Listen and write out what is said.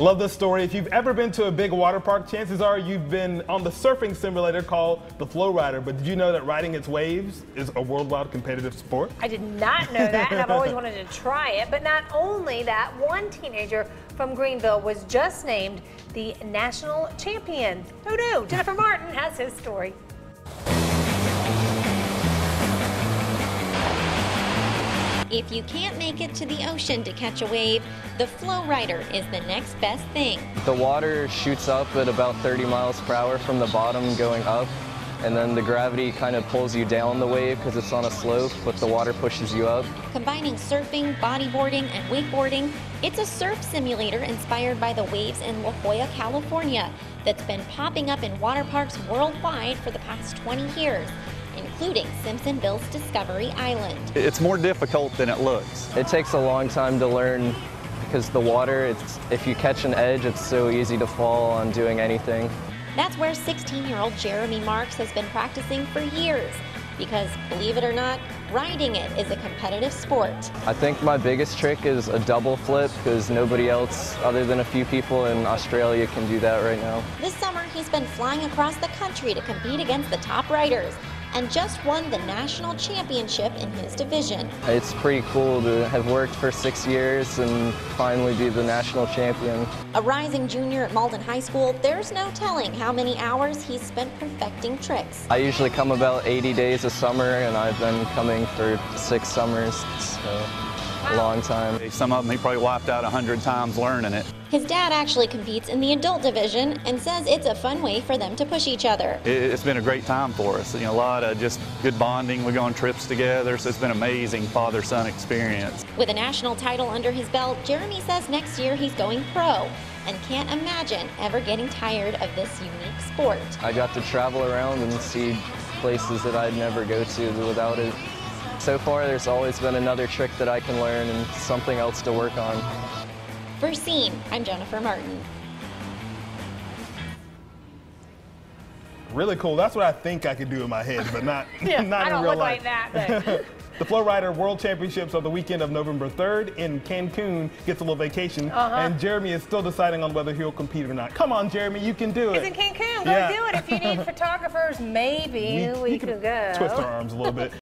Love this story. If you've ever been to a big water park, chances are you've been on the surfing simulator called the FlowRider. But did you know that riding its waves is a worldwide competitive sport? I did not know that, and I've always wanted to try it. But not only that, one teenager from Greenville was just named the national champion. Who knew? Jennifer Martin has his story. If you can't make it to the ocean to catch a wave, the FlowRider is the next best thing. The water shoots up at about 30 miles per hour from the bottom going up, and then the gravity kind of pulls you down the wave because it's on a slope, but the water pushes you up. Combining surfing, bodyboarding, and wakeboarding, it's a surf simulator inspired by the waves in La Jolla, California, that's been popping up in water parks worldwide for the past 20 years. Including Simpsonville's Discovery Island. It's more difficult than it looks. It takes a long time to learn because the water, if you catch an edge, it's so easy to fall on doing anything. That's where 16-year-old Jeremy Marks has been practicing for years because, believe it or not, riding it is a competitive sport. I think my biggest trick is a double flip because nobody else other than a few people in Australia can do that right now. This summer, he's been flying across the country to compete against the top riders, and just won the national championship in his division. It's pretty cool to have worked for 6 years and finally be the national champion. A rising junior at Mauldin High School, there's no telling how many hours he's spent perfecting tricks. I usually come about 80 days a summer, and I've been coming for 6 summers, so a long time. Some of them he probably wiped out 100 times learning it. His dad actually competes in the adult division and says it's a fun way for them to push each other. It's been a great time for us. You know, a lot of just good bonding. We go on trips together, so it's been an amazing father-son experience. With a national title under his belt, Jeremy says next year he's going pro and can't imagine ever getting tired of this unique sport. I got to travel around and see places that I'd never go to without it. So far, there's always been another trick that I can learn and something else to work on. For Scene, I'm Jennifer Martin. Really cool. That's what I think I could do in my head, but not, yeah, not in real life. I don't look like that. The FlowRider World Championships are the weekend of November 3rd in Cancun. Gets a little vacation, and Jeremy is still deciding on whether he'll compete or not. Come on, Jeremy, you can do it. It's in Cancun. Go do it. If you need photographers, maybe we could go. Twist our arms a little bit.